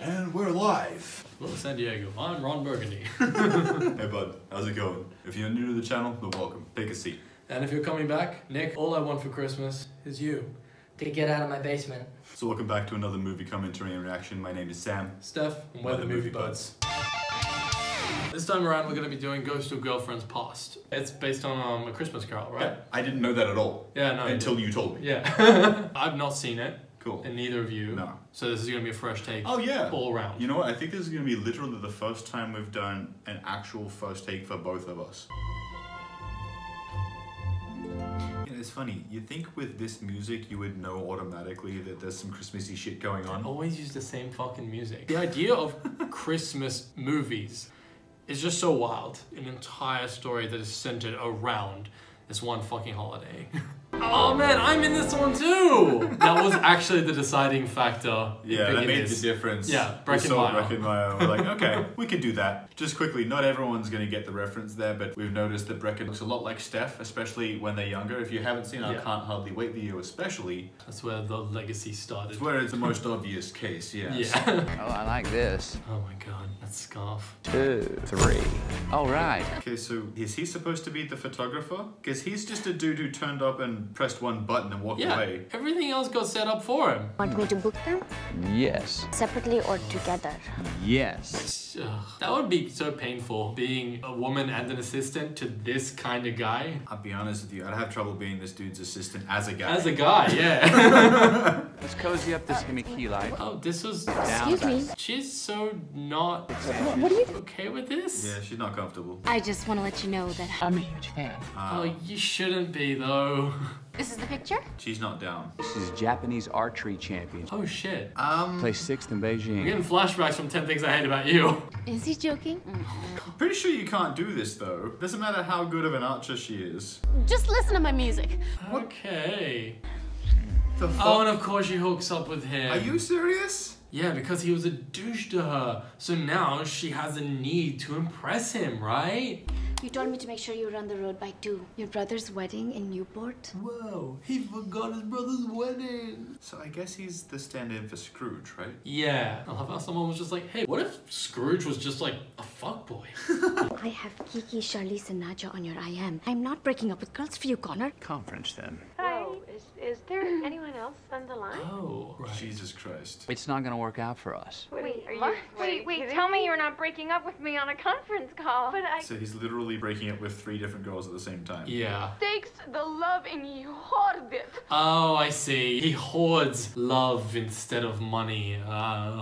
And we're live! Hello San Diego, I'm Ron Burgundy. Hey bud, how's it going? If you're new to the channel, then welcome. Take a seat. And if you're coming back, Nick, all I want for Christmas is you. To get out of my basement. So welcome back to another movie commentary and reaction. My name is Sam. Steph, and we're the Movie Buds. This time around, we're going to be doing Ghosts of Girlfriends Past. It's based on A Christmas Carol, right? Yeah, I didn't know that at all. Yeah, no. Until you told me. Yeah. I've not seen it. Cool. And neither of you. No. So this is going to be a fresh take. Oh yeah. All around. You know what? I think this is going to be literally the first time we've done an actual first take for both of us. You know, it's funny. You'd think with this music you would know automatically that there's some Christmassy shit going on. They always use the same fucking music. The idea of Christmas movies is just so wild. An entire story that is centered around this one fucking holiday. Oh man, I'm in this one too! That was actually the deciding factor. Yeah, that made the difference. Yeah, Breckenmeyer. We're like, okay, we could do that. Just quickly, not everyone's gonna get the reference there, but we've noticed that Brecken looks a lot like Steph, especially when they're younger. If you haven't seen I Can't Hardly Wait video especially. That's where the legacy started. It's where it's the most obvious case, yes. Yeah. Oh, I like this. Oh my god, that scarf. 2, 3. All right. Okay, so is he supposed to be the photographer? Because he's just a dude who turned up and pressed one button and walked away. Everything else got set up for him. Want me to book them? Yes. Separately or together? Yes. That would be so painful, being a woman and an assistant to this kind of guy. I'll be honest with you, I'd have trouble being this dude's assistant as a guy. As a guy, yeah. Let's cozy up this gimmicky life. Oh, this was... Excuse me. She's so not... What are you okay with this? Yeah, she's not comfortable. I just want to let you know that I'm a huge fan. Oh, you shouldn't be, though. This is the picture? She's not down. This is Japanese archery champion. Oh shit. Plays 6th in Beijing. I'm getting flashbacks from 10 Things I Hate About You. Is he joking? I'm pretty sure you can't do this though. Doesn't matter how good of an archer she is. Just listen to my music. Okay. The fuck? Oh, and of course she hooks up with him. Are you serious? Yeah, because he was a douche to her. So now she has a need to impress him, right? You told me to make sure you were on the road by 2. Your brother's wedding in Newport? Whoa, he forgot his brother's wedding. So I guess he's the stand-in for Scrooge, right? Yeah. I love how someone was just like, hey, what if Scrooge was just like a fuckboy? I have Kiki, Charlize, and Nadja on your IM. I'm not breaking up with girls for you, Connor. Conference them. Is there anyone else on the line? Oh, right. Jesus Christ. It's not going to work out for us. Wait, are you... Wait, tell me you're not breaking up with me on a conference call. But I... So he's literally breaking up with 3 different girls at the same time. Yeah. Takes the love and he hoards it. Oh, I see. He hoards love instead of money.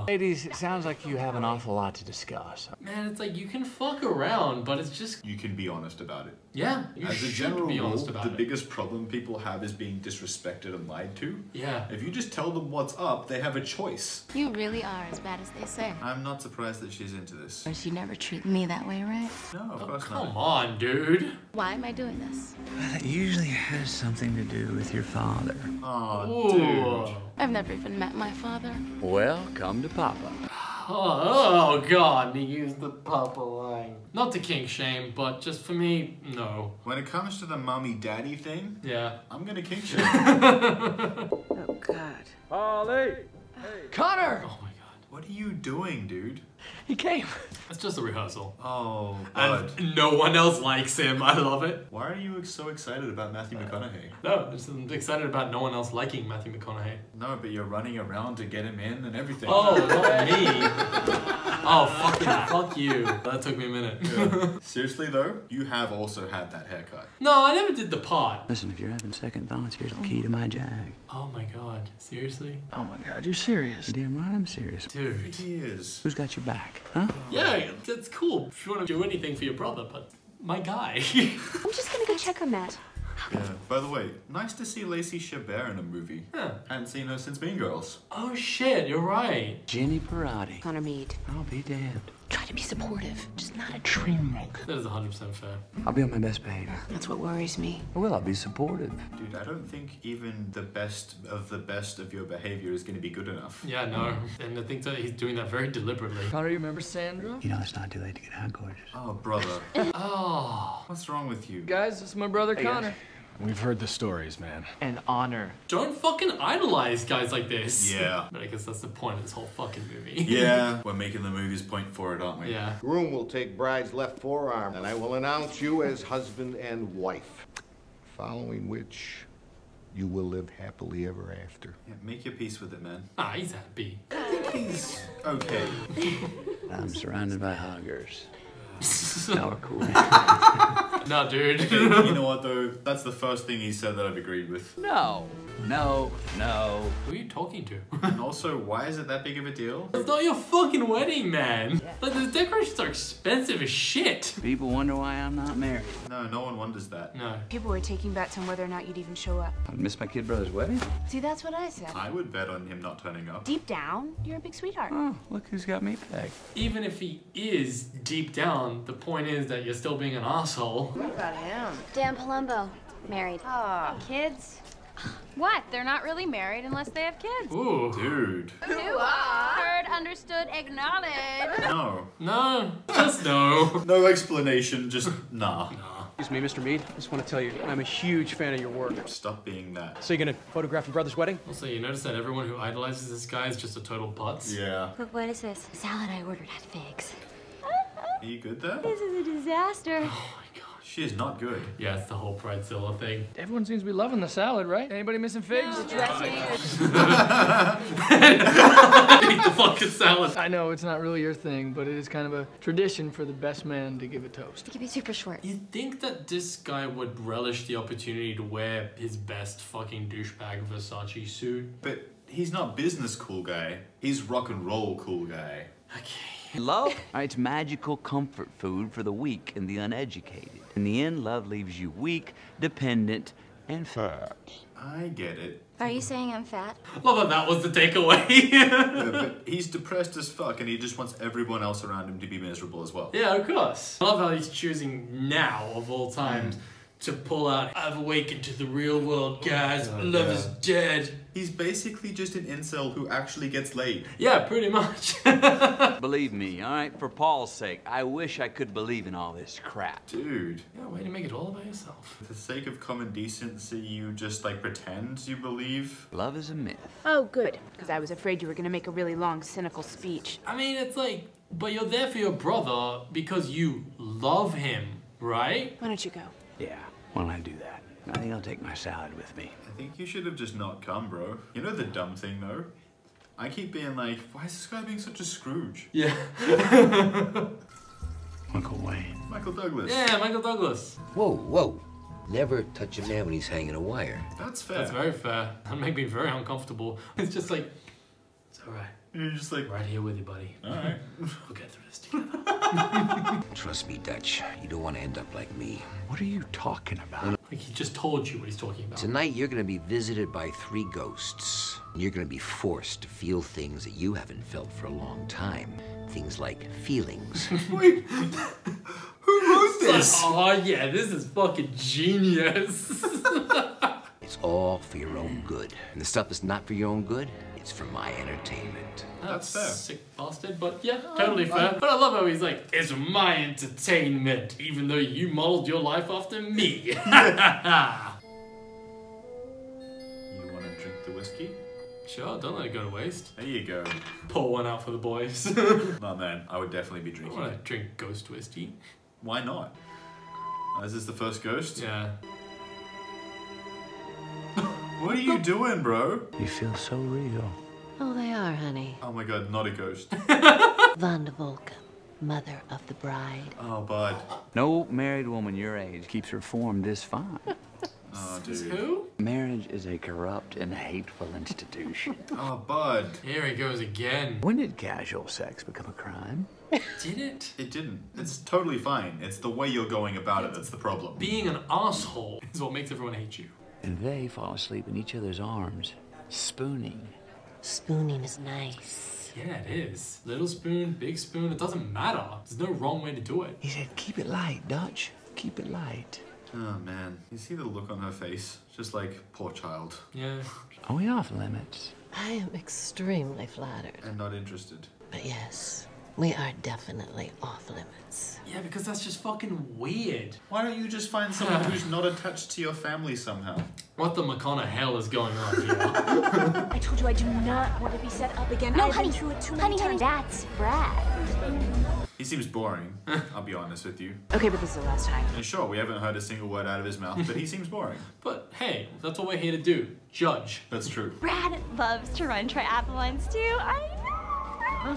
Ladies, it sounds like you have an awful lot to discuss. Man, it's like you can fuck around, but it's just... You can be honest about it. Yeah, you as a general be honest about the biggest problem people have is being disrespected and lied to. Yeah. If you just tell them what's up, they have a choice. You really are as bad as they say. I'm not surprised that she's into this. She never treated me that way, right? No, of course not. Come on, dude. Why am I doing this? Well, it usually has something to do with your father. Oh, dude. I've never even met my father. Well, come to Papa. Oh, oh god, he used the papa line. Not to kink shame, but just for me, no. When it comes to the mommy daddy thing, yeah, I'm gonna kink shame. Oh god. Holly! Hey. Connor! Oh my god. What are you doing, dude? He came. That's just a rehearsal. Oh god. And no one else likes him, I love it. Why are you so excited about Matthew McConaughey? No, I'm excited about no one else liking Matthew McConaughey. No, but you're running around to get him in and everything. Oh, not me. Oh, fuck you. That took me a minute. Yeah. Seriously though, you have also had that haircut. No, I never did the part. Listen, if you're having second thoughts, here's the key to my jag. Oh my god, seriously? Oh my god, you're serious. Damn right I'm serious. Dude. He is. Who's got your back? Huh? Yeah, that's cool if you want to do anything for your brother, but my guy. I'm just gonna go check on that. Yeah. By the way, nice to see Lacey Chabert in a movie. Yeah. Hadn't seen her since Mean Girls. Oh shit, you're right. Jenny Parati. Connor Mead. I'll be damned. Try to be supportive, just not a dreamwreck. That is 100% fair. I'll be on my best behavior. That's what worries me. Well, I'll be supportive. Dude, I don't think even the best of your behavior is going to be good enough. Yeah, no. And I think that he's doing that very deliberately. Connor, you remember Sandra? You know, it's not too late to get out, gorgeous. Oh, brother. Oh. What's wrong with you? Guys, it's my brother Connor. Guys. We've heard the stories, man. An honor. Don't fucking idolize guys like this. Yeah. But I guess that's the point of this whole fucking movie. Yeah. We're making the movie's point for it, aren't we? Yeah. Groom will take bride's left forearm, and I will announce you as husband and wife. Following which, you will live happily ever after. Yeah, make your peace with it, man. Ah, he's happy. I think he's okay. I'm surrounded by hoggers. Now we're cool. Nah, dude. You know what, though? That's the first thing he said that I've agreed with. No. No. No. Who are you talking to? And also, why is it that big of a deal? It's not your fucking wedding, man. Yeah. Like, the decorations are expensive as shit. People wonder why I'm not married. No, no one wonders that. No. People were taking bets on whether or not you'd even show up. I'd miss my kid brother's wedding? See, that's what I said. I would bet on him not turning up. Deep down, you're a big sweetheart. Oh, look who's got me pegged. Even if he is deep down, the point is that you're still being an asshole. What about him? Dan Palumbo. Married. Oh, kids? What? They're not really married unless they have kids. Ooh. Dude. Who heard, understood, acknowledged. No. No. Just no. No explanation. Just nah. Nah. Excuse me, Mr. Mead. I just want to tell you, I'm a huge fan of your work. Stop being that. So you're going to photograph your brother's wedding? Also, you notice that everyone who idolizes this guy is just a total putz? Yeah. Look, what is this? The salad I ordered had figs. Are you good there? This is a disaster. Oh my god. She is not good. Yeah, it's the whole Pridezilla thing. Everyone seems to be loving the salad, right? Anybody missing figs? No, eat the fucking salad. I know it's not really your thing, but it is kind of a tradition for the best man to give a toast. It could be super short. You'd think that this guy would relish the opportunity to wear his best fucking douchebag Versace suit. But he's not business cool guy. He's rock and roll cool guy. Okay. Love? It's magical comfort food for the weak and the uneducated. In the end, love leaves you weak, dependent, and fat. I get it. Are you saying I'm fat? Love that that was the takeaway. Yeah, but he's depressed as fuck and he just wants everyone else around him to be miserable as well. Yeah, of course. I love how he's choosing now, of all times, to pull out, I've awakened to the real world, guys. Oh, love is dead. He's basically just an incel who actually gets laid. Yeah, pretty much. Believe me, all right? For Paul's sake, I wish I could believe in all this crap. Dude. Yeah, way to make it all about yourself. For the sake of common decency, you just, like, pretend you believe? Love is a myth. Oh, good. Because I was afraid you were going to make a really long, cynical speech. I mean, it's like, but you're there for your brother because you love him, right? Why don't you go? Yeah, why don't I do that? I think I'll take my salad with me. I think you should have just not come, bro. You know the dumb thing, though? I keep being like, why is this guy being such a Scrooge? Yeah. Michael Wayne. Michael Douglas. Yeah, Michael Douglas. Whoa, whoa. Never touch a man when he's hanging a wire. That's fair. That's very fair. That'd make me very uncomfortable. It's just like, it's all right. You're just like, right here with you, buddy. All right. We'll get through this together. Trust me, Dutch. You don't want to end up like me. What are you talking about? Like he just told you what he's talking about. Tonight you're going to be visited by 3 ghosts. You're going to be forced to feel things that you haven't felt for a long time. Things like feelings. Wait, who wrote this? Oh yeah, this is fucking genius. It's all for your own good. And the stuff that's not for your own good, it's for my entertainment. That's fair. Sick bastard, but yeah, totally fair. But I love how he's like, it's my entertainment, even though you modeled your life after me. You want to drink the whiskey? Sure, don't let it go to waste. There you go. Pour one out for the boys. My man, I would definitely be drinking. I want to drink ghost whiskey. Why not? Is this the first ghost? Yeah. What are you doing, bro? You feel so real. Oh, they are, honey. Oh my god, not a ghost. Vonda Vulcan, mother of the bride. Oh, bud. No married woman your age keeps her form this fine. Oh, dude. Who? Marriage is a corrupt and hateful institution. Oh, bud. Here he goes again. When did casual sex become a crime? Did it? It didn't. It's totally fine. It's the way you're going about it that's the problem. Being an asshole is what makes everyone hate you. And they fall asleep in each other's arms, spooning. Spooning is nice. Yeah, it is. Little spoon, big spoon, it doesn't matter. There's no wrong way to do it. He said, keep it light, Dutch. Keep it light. Oh, man. You see the look on her face? Just like, poor child. Yeah. Are we off limits? I am extremely flattered. And not interested. But yes, we are definitely off limits. Yeah, because that's just fucking weird. Why don't you just find someone who's not attached to your family somehow? What the McConaughey hell is going on here? I told you I do not want to be set up again. No, I've been through it too many times. That's Brad. He seems boring, I'll be honest with you. Okay, but this is the last time. And sure, we haven't heard a single word out of his mouth, but he seems boring. But hey, that's what we're here to do, judge. That's true. Brad loves to run triathlons too, I know!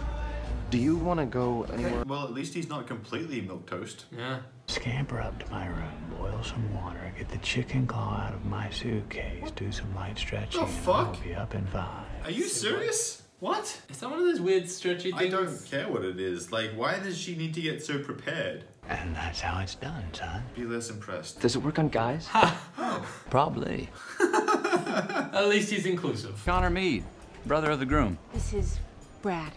Do you want to go anywhere? Well, at least he's not completely milquetoast. Yeah. Scamper up to my room, boil some water, get the chicken claw out of my suitcase, do some light stretching, and I'll be up in 5. Are you serious? What? Is that one of those weird stretchy things? I don't care what it is. Like, why does she need to get so prepared? And that's how it's done, son. Be less impressed. Does it work on guys? Oh. Probably. At least he's inclusive. Connor Mead, brother of the groom. This is Brad.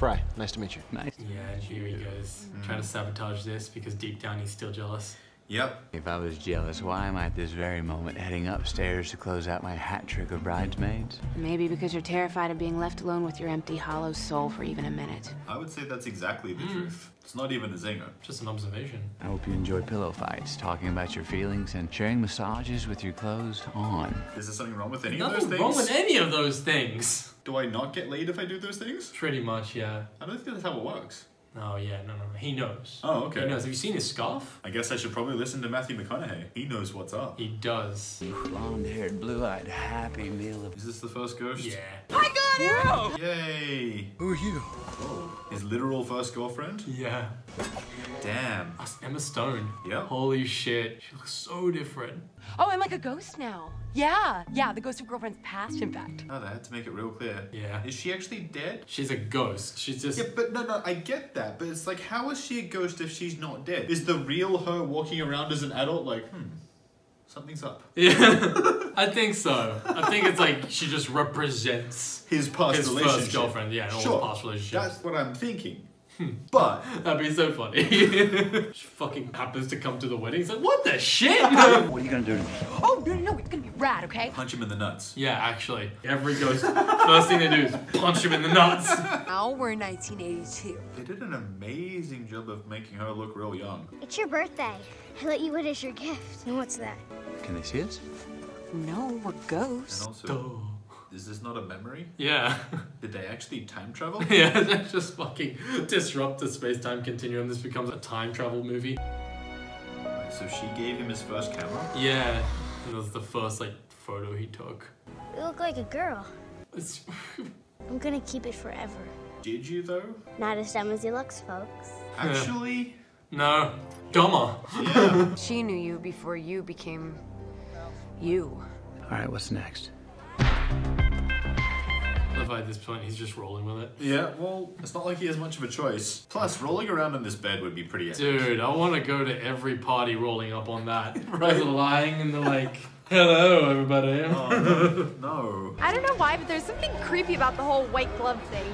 Fry, nice to meet you. Nice. Yeah, here he goes. Trying to sabotage this because deep down he's still jealous. Yep. If I was jealous, why am I at this very moment heading upstairs to close out my hat trick of bridesmaids? Maybe because you're terrified of being left alone with your empty, hollow soul for even a minute. I would say that's exactly the truth. It's not even a zinger. Just an observation. I hope you enjoy pillow fights, talking about your feelings, and sharing massages with your clothes on. Is there something wrong with any of those things? Nothing wrong with any of those things! Do I not get laid if I do those things? Pretty much, yeah. I don't think that's how it works. Oh yeah, no, he knows. Oh, okay. He knows. Have you seen his scarf? I guess I should probably listen to Matthew McConaughey. He knows what's up. He does. Blonde-haired, blue-eyed, happy meal of... Is this the first ghost? Yeah. I got you! Yay! Who are you? Oh, his literal first girlfriend? Yeah. Damn. That's Emma Stone. Yeah. Holy shit. She looks so different. Oh, I'm like a ghost now. Yeah, yeah, the Ghosts of Girlfriends Past, in fact. Oh, they had to make it real clear. Yeah. Is she actually dead? She's a ghost. She's just... Yeah, but no, I get that. But it's like, how is she a ghost if she's not dead? Is the real her walking around as an adult like, something's up? Yeah, I think so. I think it's like she just represents... His past relationship. His first girlfriend, yeah, and all the past relationships. That's what I'm thinking. But that'd be so funny. She fucking happens to come to the wedding. It's like, what the shit? What are you gonna do to me? Oh no, it's gonna be rad, okay? Punch him in the nuts. Yeah, actually, every ghost first thing they do is punch him in the nuts. Now we're in 1982. They did an amazing job of making her look real young. It's your birthday. I let you witness your gift. And what's that? Can they see us? No, we're ghosts. And also, is this not a memory? Yeah. Did they actually time travel? Yeah, they just fucking disrupt the space-time continuum. This becomes a time travel movie. So she gave him his first camera? Yeah. And that was the first, like, photo he took. You look like a girl. It's... I'm gonna keep it forever. Did you, though? Not as dumb as he looks, folks. Actually... No. Dumber. Yeah. She knew you before you became... you. Alright, what's next? At this point, he's just rolling with it. Yeah, well, it's not like he has much of a choice. Plus, rolling around in this bed would be pretty epic. Dude, I want to go to every party rolling up on that. Right? Lying in the, like, hello, everybody. Oh, no. I don't know why, but there's something creepy about the whole white glove thing.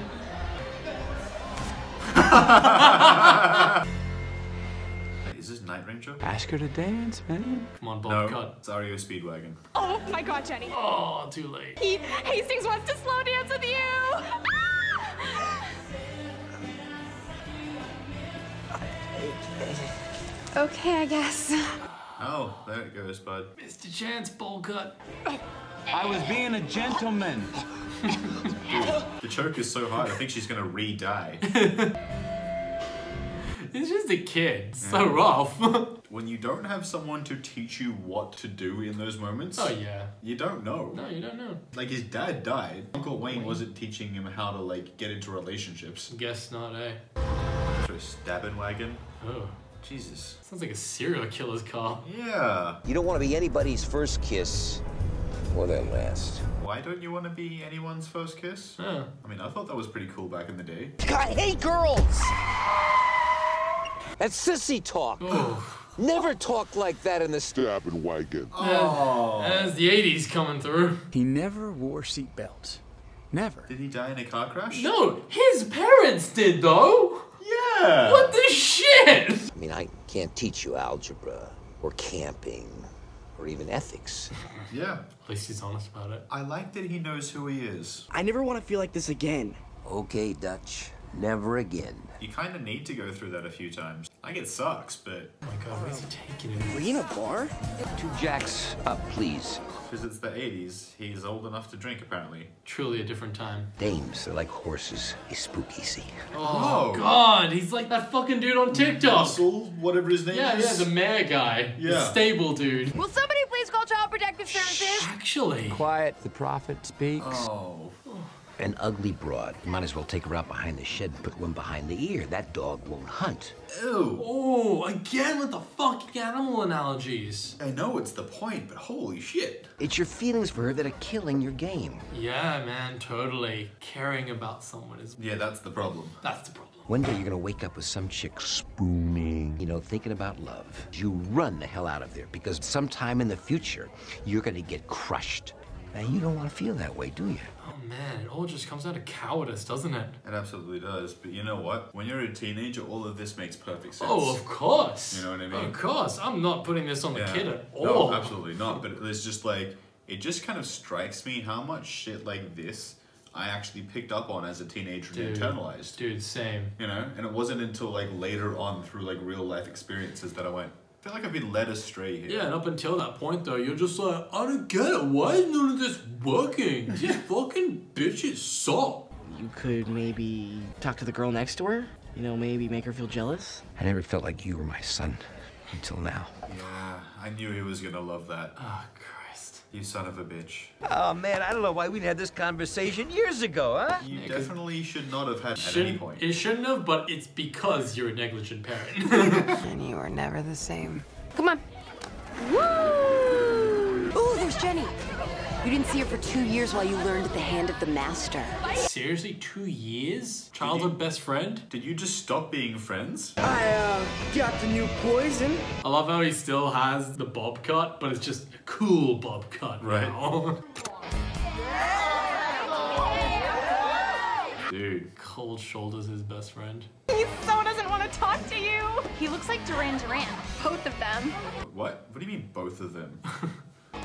Is this Night Ranger? Ask her to dance, man. Come on, Bob, cut. It's REO Speedwagon. Oh my god, Jenny. Oh, too late. Keith Hastings wants to slow dance with you. Ah! Okay, I guess. Oh, there it goes, bud. Missed a chance, bowl cut. I was being a gentleman. Dude, the choke is so hard, I think she's gonna re-die. It's just a kid. So rough. When you don't have someone to teach you what to do in those moments... Oh, yeah. You don't know. No, you don't know. Like, his dad died. Uncle Wayne wasn't teaching him how to, like, get into relationships. Guess not, eh? So, stabbing wagon. Oh. Jesus. Sounds like a serial killer's car. Yeah. You don't want to be anybody's first kiss or their last. Why don't you want to be anyone's first kiss? Oh. I mean, I thought that was pretty cool back in the day. I hate girls! That's sissy talk. Oh. Never talk like that in the stabbing wagon. Oh, that's the 80s coming through. He never wore seatbelts. Never. Did he die in a car crash? No, his parents did though. Yeah. What the shit? I mean, I can't teach you algebra or camping or even ethics. Yeah. At least he's honest about it. I like that he knows who he is. I never want to feel like this again. Okay, Dutch. never again. You kind of need to go through that a few times. Like, it sucks, but... Oh my god, where's he taking him? Are you in a bar? 2 jacks up, please. Because it's the 80s, he's old enough to drink, apparently. Truly a different time. Dames, they're like horses. They spook easy. Oh, oh god, he's like that fucking dude on TikTok. Russell, whatever his name is. Yeah, the mayor guy. Yeah. The stable dude. Will somebody please call Child Protective Services? Actually. Quiet, the prophet speaks. Oh. An ugly broad. Might as well take her out behind the shed and put one behind the ear. That dog won't hunt. Ew. Oh, again with the fucking animal analogies. I know it's the point, but holy shit. It's your feelings for her that are killing your game. Yeah, man, totally. Caring about someone is... Yeah, that's the problem. That's the problem. One day you're gonna wake up with some chick spooning, you know, thinking about love. You run the hell out of there because sometime in the future, you're gonna get crushed. And you don't want to feel that way, do you? Oh man, it all just comes out of cowardice, doesn't it? It absolutely does, but you know what? When you're a teenager, all of this makes perfect sense. Oh, of course! You know what I mean? Of course! I'm not putting this on the kid at all. No, absolutely not, but it's just like, it just kind of strikes me how much shit like this I actually picked up on as a teenager and internalized. Dude, same. You know? And it wasn't until like later on through like real life experiences that I went, I feel like I've been led astray here. Yeah, and up until that point though, you're just like, I don't get it. Why is none of this working? These fucking bitches suck. You could maybe talk to the girl next to her. You know, maybe make her feel jealous. I never felt like you were my son until now. Yeah, I knew he was gonna love that. Oh, Christ. You son of a bitch. Oh man, I don't know why we didn't have this conversation years ago, huh? You definitely should not have had at any point. It shouldn't have, but it's because you're a negligent parent. And you are never the same. Come on. Woo! Ooh, there's Jenny. You didn't see her for 2 years while you learned at the hand of the master. Seriously, 2 years? Childhood best friend? Did you just stop being friends? I, got the new poison. I love how he still has the bob cut, but it's just a cool bob cut now. Dude, cold shoulders his best friend. He so doesn't want to talk to you. He looks like Duran Duran, both of them. What? What do you mean both of them?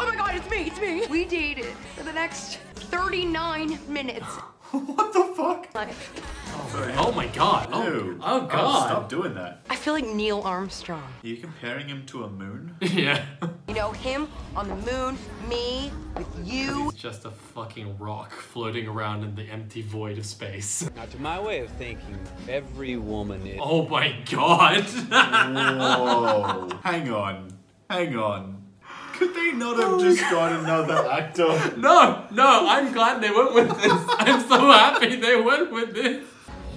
Oh my god, it's me, it's me! We dated for the next 39 minutes. What the fuck? Oh my god, oh god. Oh, stop doing that. I feel like Neil Armstrong. Are you comparing him to a moon? Yeah. You know, him on the moon, me, with you. He's just a fucking rock floating around in the empty void of space. Now, to my way of thinking, every woman is... Oh my god! Whoa. Hang on, hang on. Could they not have just got another actor? No, no, I'm glad they went with this. I'm so happy they went with this.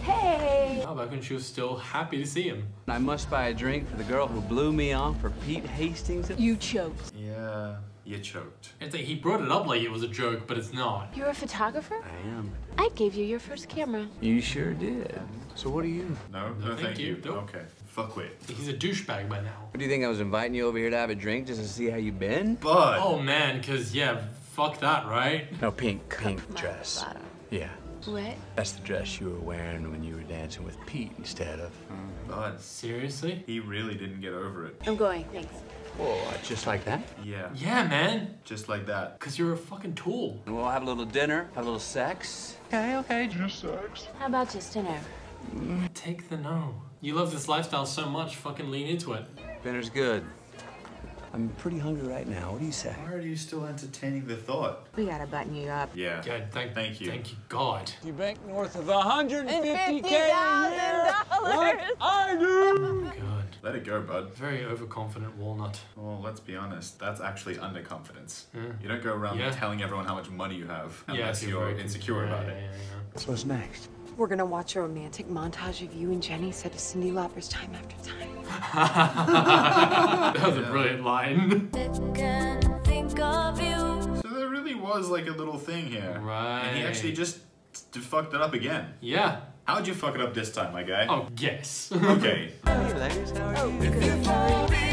Hey! Oh, back when she was still happy to see him. I must buy a drink for the girl who blew me off for Pete Hastings. You choked. Yeah, you choked. It's like he brought it up like it was a joke, but it's not. You're a photographer? I am. I gave you your first camera. You sure did. So what are you? No, no thank you. Okay. Fuck with. He's a douchebag by now. What do you think I was inviting you over here to have a drink just to see how you been? Bud. Oh man, cause yeah, fuck that, right? No, pink dress. Bottom. Yeah. What? That's the dress you were wearing when you were dancing with Pete instead of. Bud. Seriously? He really didn't get over it. I'm going, thanks. Whoa, just like that? Yeah. Yeah, man. Just like that. Cause you're a fucking tool. And we'll have a little dinner, have a little sex. Okay, okay, just sex. How about just dinner? Take the no. You love this lifestyle so much, fucking lean into it. Dinner's good. I'm pretty hungry right now. What do you say? Why are you still entertaining the thought? We gotta button you up. Yeah. God, thank you. Thank you, God. You bank north of $150,000 a year. I do. God. Let it go, bud. Very overconfident walnut. Well, let's be honest. That's actually underconfidence. Yeah. You don't go around telling everyone how much money you have unless you're insecure about it. Yeah. So what's next? We're gonna watch a romantic montage of you and Jenny set to Cyndi Lauper's Time After Time. That was a brilliant line. So there really was like a little thing here. Right. And he actually just fucked it up again. Yeah. How'd you fuck it up this time, my guy? Oh, yes. Okay. Hey, ladies, how are you?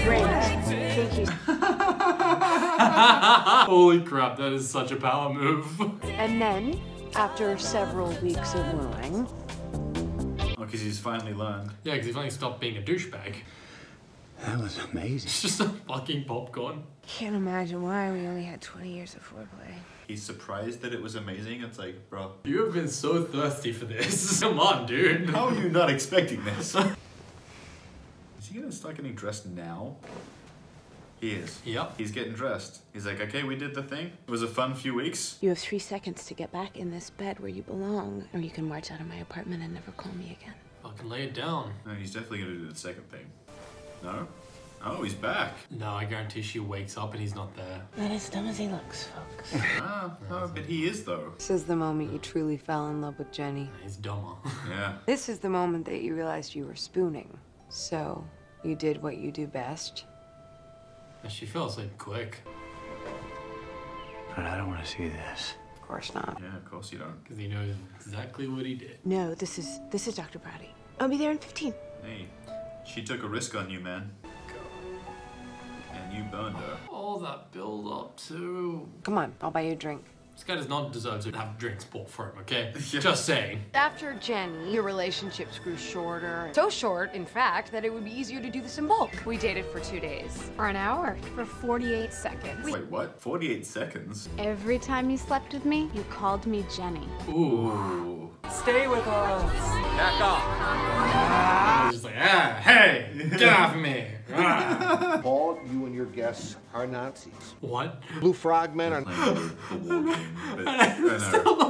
Great. Thank you. Holy crap, that is such a power move. And then... after several weeks of wooing. Oh, because he's finally learned. Yeah, because he finally stopped being a douchebag. That was amazing. It's just a fucking popcorn. Can't imagine why we only had 20 years of foreplay. He's surprised that it was amazing. It's like, bro, you have been so thirsty for this. Come on, dude. How are you not expecting this? Is he gonna start getting dressed now? He is. Yep. He's getting dressed. He's like, okay, we did the thing. It was a fun few weeks. You have 3 seconds to get back in this bed where you belong, or you can march out of my apartment and never call me again. Fucking lay it down. No, he's definitely gonna do the second thing. No? Oh, he's back. No, I guarantee she wakes up and he's not there. Not as dumb as he looks, folks. Ah, no, but he is, though. This is the moment you truly fell in love with Jenny. He's dumber. Yeah. This is the moment that you realized you were spooning. So, you did what you do best. She fell asleep quick. But I don't want to see this. Of course not. Yeah, of course you don't. Because he knows exactly what he did. No, this is Dr. Brady. I'll be there in 15. Hey, she took a risk on you, man. God. And you burned her. All that build up too. Come on, I'll buy you a drink. This guy does not deserve to have drinks bought for him, okay? Yeah. Just saying. After Jenny, your relationships grew shorter. So short, in fact, that it would be easier to do this in bulk. We dated for 2 days. For an hour. For 48 seconds. Wait, what? 48 seconds? Every time you slept with me, you called me Jenny. Ooh. Stay with us. Back off. I was just like, ah, hey, get off me. Ah. Paul, you and your guests are Nazis. What? Blue frogmen are...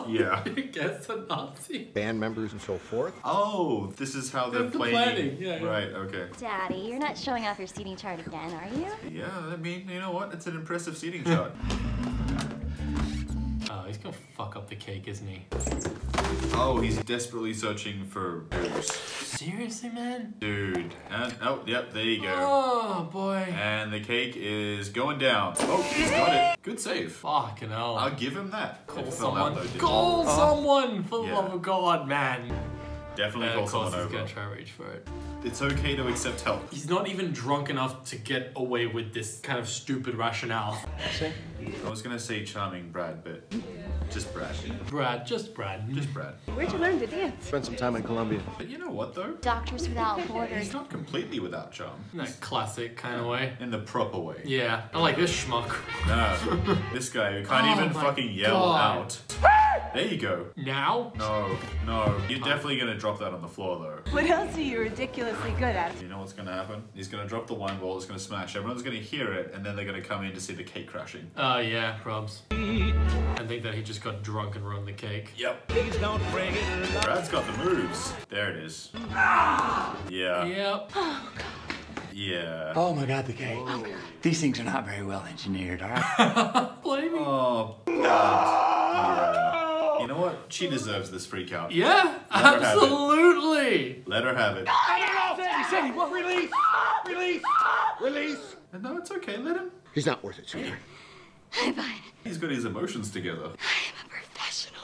Yeah. Your guests are Nazis. Band members and so forth. Oh, this is how they're planning. Yeah, right, okay. Daddy, you're not showing off your seating chart again, are you? Yeah, I mean, you know what? It's an impressive seating chart. Oh, he's gonna fuck up the cake, isn't he? Oh, he's desperately searching for boobs. Seriously, man? Dude. And, oh, yep, there you go. Oh, boy. And the cake is going down. Oh, he's got it. Good save. Fucking hell. I'll give him that. Call someone. Though, call someone, for the love of God, man. Definitely call someone over. He's gonna try to reach for it. It's okay to accept help. He's not even drunk enough to get away with this kind of stupid rationale. I was gonna say charming Brad, but just Brad. Brad, just Brad. Just Brad. Where'd you learn to dance? Spent some time in Colombia. But you know what though? Doctors Without Borders. He's not completely without charm. In that classic kind of way. In the proper way. Yeah. I like this schmuck. No. This guy who can't even fucking yell out. There you go. Now? No, no. You're definitely gonna drop that on the floor though. What else are you ridiculously good at? You know what's gonna happen? He's gonna drop the wine ball, it's gonna smash. Everyone's gonna hear it, and then they're gonna come in to see the cake crashing. Oh yeah, probs. I think that he just got drunk and ruined the cake. Yep. Please don't break it. Brad's got the moves. There it is. Ah! Yeah. Yep. Oh god. Yeah. Oh my god, the cake. Oh. These things are not very well engineered, alright? Blame me. Oh, god. No. You know what? She deserves this freak out. Yeah, absolutely. Let her have it. Sandy, what? Release! Release! Release! And no, it's okay. Let him. He's not worth it, sweetheart. I'm fine. He's got his emotions together. I'm a professional,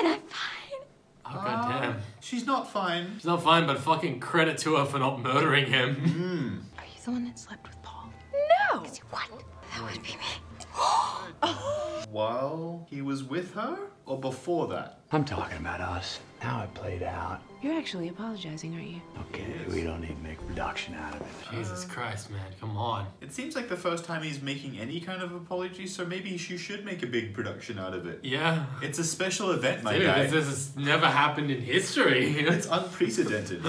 and I'm fine. Oh, goddamn. She's not fine. She's not fine, but fucking credit to her for not murdering him. Mm. Are you the one that slept with Paul? No. Because you wouldn't. That would be me. While he was with her? Or before that? I'm talking about us. How it played out. You're actually apologizing, aren't you? Okay, we don't need to make reduction out of it. Jesus Christ, man, come on. It seems like the first time he's making any kind of apology, so maybe you should make a big production out of it. Yeah. It's a special event, my guy. This has never happened in history. It's unprecedented.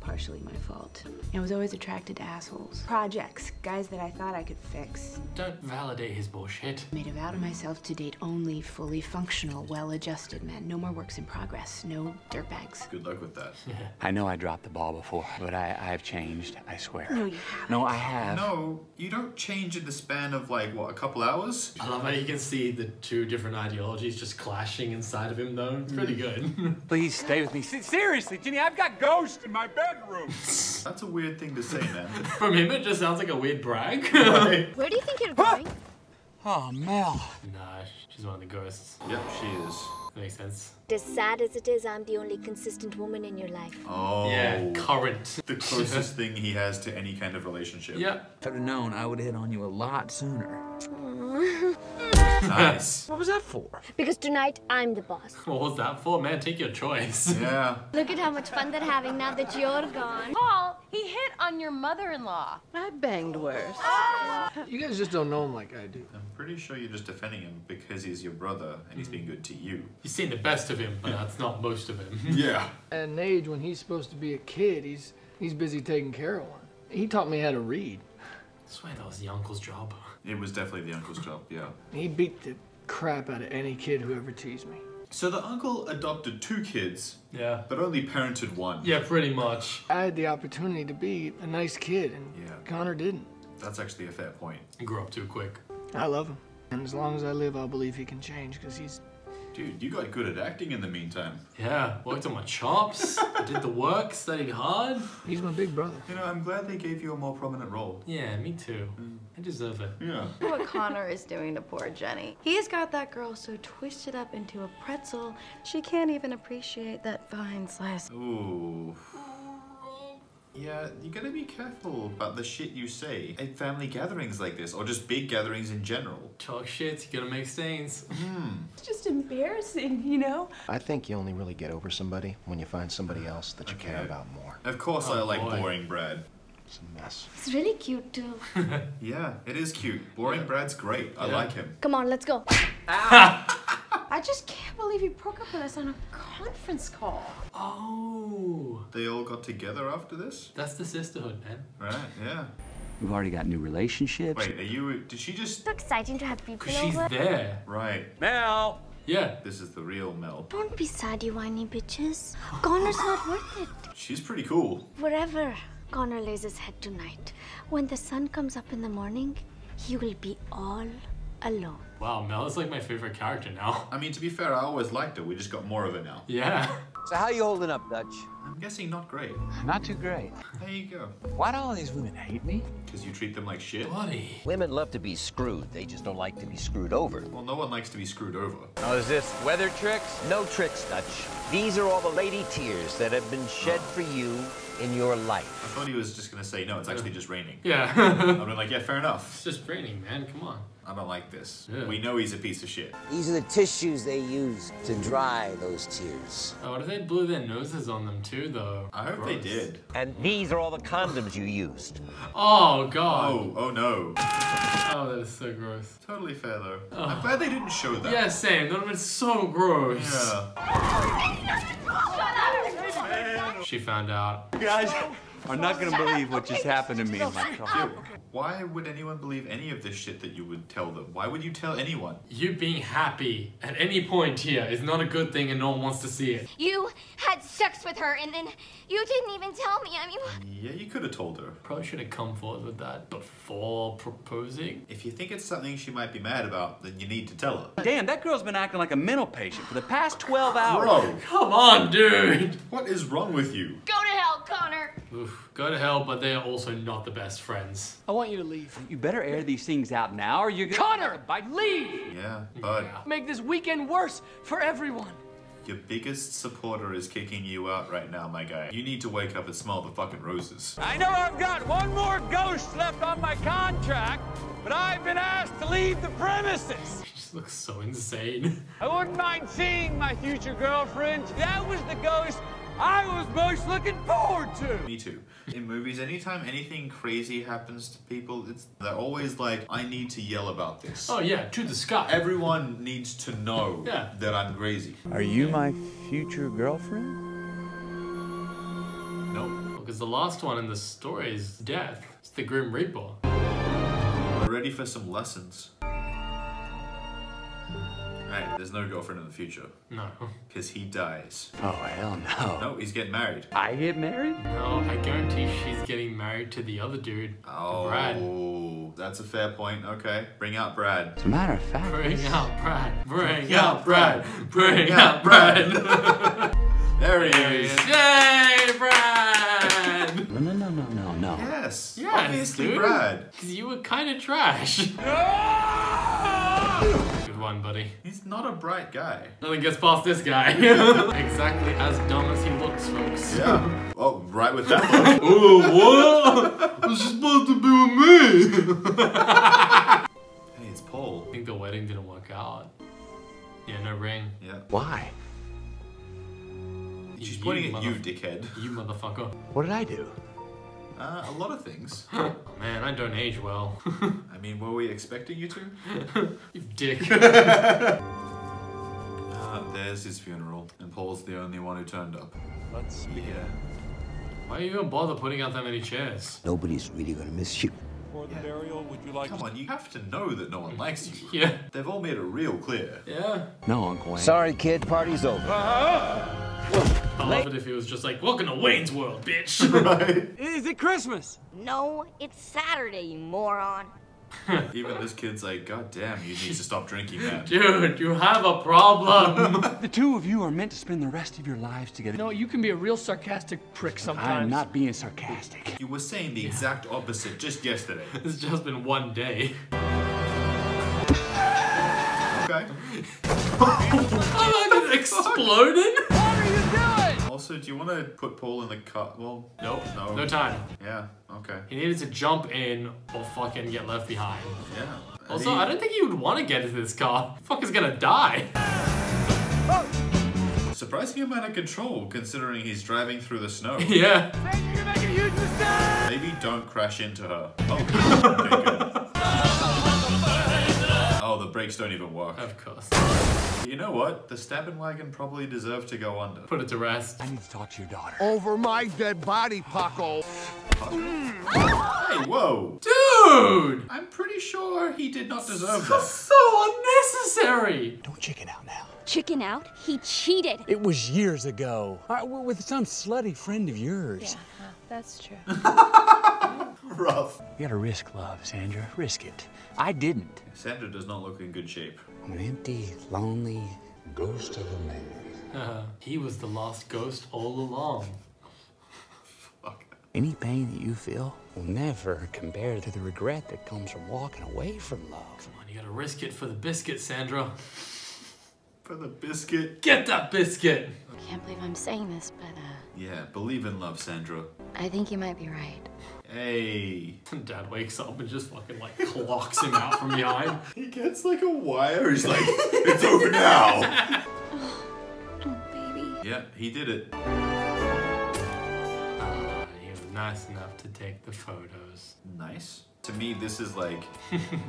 Partially my fault. I was always attracted to assholes. Projects, guys that I thought I could fix. Don't validate his bullshit. Made a vow to myself to date only fully functional, well-adjusted men. No more works in progress, no dirtbags. Good luck with that. I know I dropped the ball before, but I've changed, I swear. No, you haven't. No, I have. No, you don't change in the span of like, what, a couple hours? I love how you can see the two different ideologies just clashing inside of him though. It's pretty good. Please stay with me. Seriously, Jenny, I've got ghosts in my bed. That's a weird thing to say, man. From him, it just sounds like a weird brag. Right. Where do you think you're going? Oh, Mel. Nah, she's one of the ghosts. Yep, she is. Makes sense. As sad as it is, I'm the only consistent woman in your life. Oh. Yeah, current. The closest thing he has to any kind of relationship. Yep. If I'd have known, I would hit on you a lot sooner. Nice. What was that for? Because tonight I'm the boss. What was that for? Man, take your choice. Yeah. Look at how much fun they're having now that you're gone. Paul, he hit on your mother-in-law. I banged worse. Oh. You guys just don't know him like I do. I'm pretty sure you're just defending him because he's your brother and he's being good to you. You've seen the best of him, but that's not most of him. Yeah. At an age when he's supposed to be a kid, he's busy taking care of one. He taught me how to read. I swear that was the uncle's job. It was definitely the uncle's job, yeah. He beat the crap out of any kid who ever teased me. So the uncle adopted two kids, yeah, but only parented one. Yeah, pretty much. I had the opportunity to be a nice kid, and yeah. Connor didn't. That's actually a fair point. He grew up too quick. I love him. And as long as I live, I'll believe he can change, because he's... Dude, you got good at acting in the meantime. Yeah, worked on my chops, did the work, studied hard. He's my big brother. You know, I'm glad they gave you a more prominent role. Yeah, me too. I deserve it. Yeah. What Connor is doing to poor Jenny. He's got that girl so twisted up into a pretzel, she can't even appreciate that fine slice. Ooh. Yeah, you gotta be careful about the shit you say at family gatherings like this, or just big gatherings in general. Talk shit, you're gonna make stains. It's just embarrassing, you know? I think you only really get over somebody when you find somebody else that you care about more. Of course I like boring Brad. It's a mess. It's really cute, too. Yeah, it is cute. Boring Brad's great. Yeah. I like him. Come on, let's go. I just can't believe he broke up with us on a conference call. Oh. They all got together after this? That's the sisterhood, man. Right, yeah. We've already got new relationships. Wait, are you... Did she just... It's so exciting to have people over. She's there. Right. Mel! Yeah. This is the real Mel. Don't be sad, you whiny bitches. Connor's not worth it. She's pretty cool. Wherever Connor lays his head tonight, when the sun comes up in the morning, he will be all alone. Wow, Mel is like my favorite character now. I mean, to be fair, I always liked her. We just got more of it now. Yeah. So how you holding up, Dutch? I'm guessing not great. Not too great. There you go. Why do all these women hate me? Because you treat them like shit. Bloody. Women love to be screwed. They just don't like to be screwed over. Well, no one likes to be screwed over. Oh, is this weather tricks? No tricks, Dutch. These are all the lady tears that have been shed for you in your life. I thought he was just going to say, no, it's actually just raining. Yeah. I've been like, yeah, fair enough. It's just raining, man. Come on. I don't like this. Yeah. We know he's a piece of shit. These are the tissues they use to dry those tears. Oh, what if they blew their noses on them too, though? I hope they did. And these are all the condoms you used. Oh, God. Oh, oh no. Oh, that is so gross. Totally fair, though. Oh. I'm glad they didn't show that. Yeah, same. That would have been so gross. Yeah. Shut up. She found out. You guys are not going to believe what just happened to me in my car. Why would anyone believe any of this shit that you would tell them? Why would you tell anyone? You being happy at any point here is not a good thing and no one wants to see it. You had sex with her and then you didn't even tell me, I mean... Yeah, you could have told her. Probably should have come forward with that before proposing. If you think it's something she might be mad about, then you need to tell her. Damn, that girl's been acting like a mental patient for the past 12 hours. Bro, come on, dude. What is wrong with you? Go to hell, Connor. Oof, go to hell, but they are also not the best friends. I want you to leave. You better air these things out now or you're gonna... Connor, bud, leave! Yeah, bud. Make this weekend worse for everyone. Your biggest supporter is kicking you out right now, my guy. You need to wake up and smell the fucking roses. I know I've got one more ghost left on my contract, but I've been asked to leave the premises. She just looks so insane. I wouldn't mind seeing my future girlfriend. That was the ghost I was most looking forward to! Me too. In movies, anytime anything crazy happens to people, they're always like, I need to yell about this. Oh yeah, to the sky. Everyone needs to know that I'm crazy. Are you my future girlfriend? Nope. Because the last one in the story is death. It's the Grim Reaper. We're ready for some lessons. Hey, there's no girlfriend in the future. No. Because he dies. Oh, hell no. No, he's getting married. I get married? No, I guarantee she's getting married to the other dude. Oh, Brad. That's a fair point. Okay. Bring out Brad. As a matter of fact. Bring out Brad. Bring out Brad. Bring out Brad. there he is. Yay, Brad! No. Yes. Obviously, dude. Brad. Because you were kind of trash. One, buddy. He's not a bright guy. Nothing gets past this guy. Exactly as dumb as he looks, folks. Yeah. Oh, right with that look. Oh, what? What's supposed to be with me? Hey, it's Paul. think the wedding didn't work out. Yeah, no ring. Yeah. Why? She's pointing at you, dickhead. You motherfucker. What did I do? A lot of things. Oh, man, I don't age well. I mean, were we expecting you to? You dick. There's his funeral, and Paul's the only one who turned up. Let's be here. Why do you even bother putting out that many chairs? Nobody's really gonna miss you. For the burial, would you like? Come on, you have to know that no one likes you. Yeah. They've all made it real clear. Yeah. No, Uncle Wayne. Sorry, kid, party's over. I love it if he was just like, welcome to Wayne's World, bitch. Right? Is it Christmas? No, it's Saturday, you moron. Even this kid's like, God damn, you need to stop drinking that. Dude, you have a problem. The two of you are meant to spend the rest of your lives together. No, you can be a real sarcastic prick sometimes. I'm not being sarcastic. You were saying the exact opposite just yesterday. It's just been one day. Okay. Oh, I just exploded? What are you doing? Also, do you want to put Paul in the car? Well, nope. No. No time. Yeah. Okay. He needed to jump in or fucking get left behind. Yeah. Also, I don't think he would want to get into this car. The fucker's gonna die. Oh. Surprising amount of control considering he's driving through the snow. Yeah. You're gonna make a huge mistake. Maybe don't crash into her. Oh, oh, the brakes don't even work. Of course. You know what? The stabbing wagon probably deserved to go under. Put it to rest. I need to talk to your daughter. Over my dead body, Paco. Hey, whoa. Dude! I'm pretty sure he did not deserve that. So unnecessary! Don't chicken out now. Chicken out? He cheated. It was years ago. With some slutty friend of yours. Yeah, that's true. Rough. You gotta risk love, Sandra. Risk it. I didn't. Sandra does not look in good shape. I'm an empty, lonely ghost of a man. He was the lost ghost all along. Any pain that you feel will never compare to the regret that comes from walking away from love. Come on, you gotta risk it for the biscuit, Sandra. For the biscuit? Get that biscuit! I can't believe I'm saying this, but yeah, believe in love, Sandra. I think you might be right. Hey. Dad wakes up and just fucking like clocks him out from behind. He gets like a wire, he's like, it's over now! Oh, baby. Yeah, he did it. Nice enough to take the photos. Nice? To me, this is like...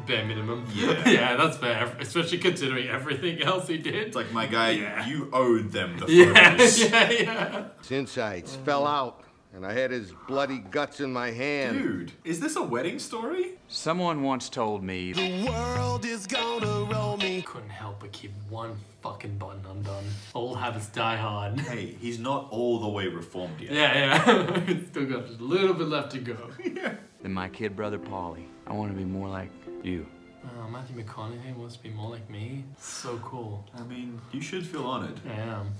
bare minimum. Yeah. Yeah, that's fair. Especially considering everything else he did. It's like, my guy, you owed them the photos. Yeah. His insides fell out, and I had his bloody guts in my hand. Dude, is this a wedding story? Someone once told me... the world is gonna roll me. Couldn't help but keep one fucking button undone. All habits die hard. Hey, he's not all the way reformed yet. Yeah. Still got just a little bit left to go. Yeah. Then my kid brother, Paulie. I want to be more like you. Matthew McConaughey wants to be more like me. So cool. I mean, you should feel honored. I am.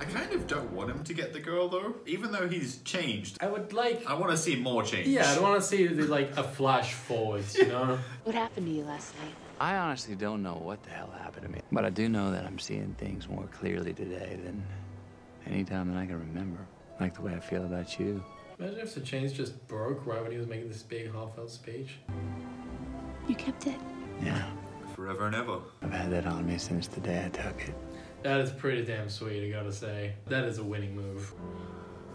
I kind of don't want him to get the girl though, even though he's changed. I want to see more change. Yeah, I don't want to see like a flash forward, you know? What happened to you last night? I honestly don't know what the hell happened to me, but I do know that I'm seeing things more clearly today than any time that I can remember. Like the way I feel about you. Imagine if the chains just broke right when he was making this big heartfelt speech. You kept it? Yeah. Forever and ever. I've had that on me since the day I took it. That is pretty damn sweet, I gotta say. That is a winning move.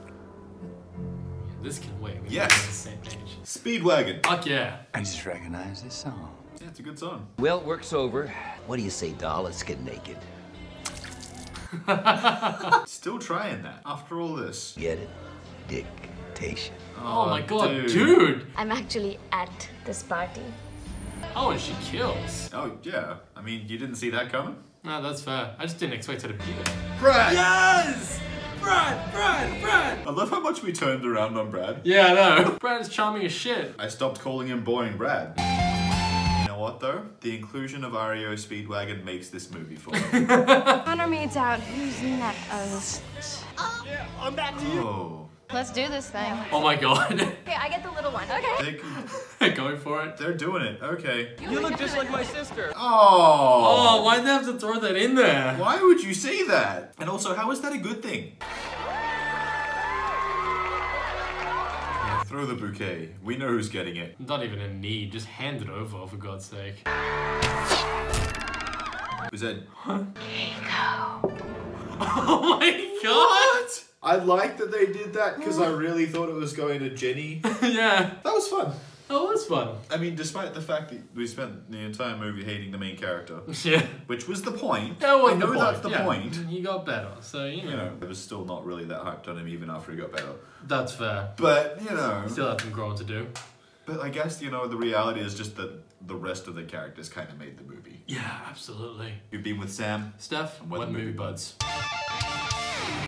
Yeah, this can wait. We yes! On the same page. Speedwagon. Fuck yeah. I just recognize this song. Yeah, it's a good song. Well, work's over. What do you say, doll? Let's get naked. Still trying that after all this. Get it? Dictation. Oh my god, dude! I'm actually at this party. Oh, and she kills. Oh, yeah. I mean, you didn't see that coming? No, that's fair. I just didn't expect her to be there. Brad! Yes! Brad! I love how much we turned around on Brad. Yeah, I know. Brad is charming as shit. I stopped calling him boy and Brad. What though? The inclusion of REO Speedwagon makes this movie for me. Honor me out. Who's next? Oh. Yeah, I'm back to you. Oh. Let's do this thing. Oh my god. Okay, I get the little one. Okay. They're going for it. They're doing it. Okay. You look just like my sister. Oh. Oh, why'd they have to throw that in there? Why would you say that? And also, how is that a good thing? Throw the bouquet. We know who's getting it. Not even in need. Just hand it over, for God's sake. Who said, huh? Rico. Oh my God! What? I like that they did that because I really thought it was going to Jenny. Yeah. That was fun. That was fun. I mean, despite the fact that we spent the entire movie hating the main character. Yeah. Which was the point. That was the point. That's the point. He got better, so you know. I was still not really that hyped on him even after he got better. That's fair. But, you know. Still had some growing to do. But I guess, you know, the reality is just that the rest of the characters kind of made the movie. Yeah, absolutely. You've been with Sam, Steph, and we're the movie buds.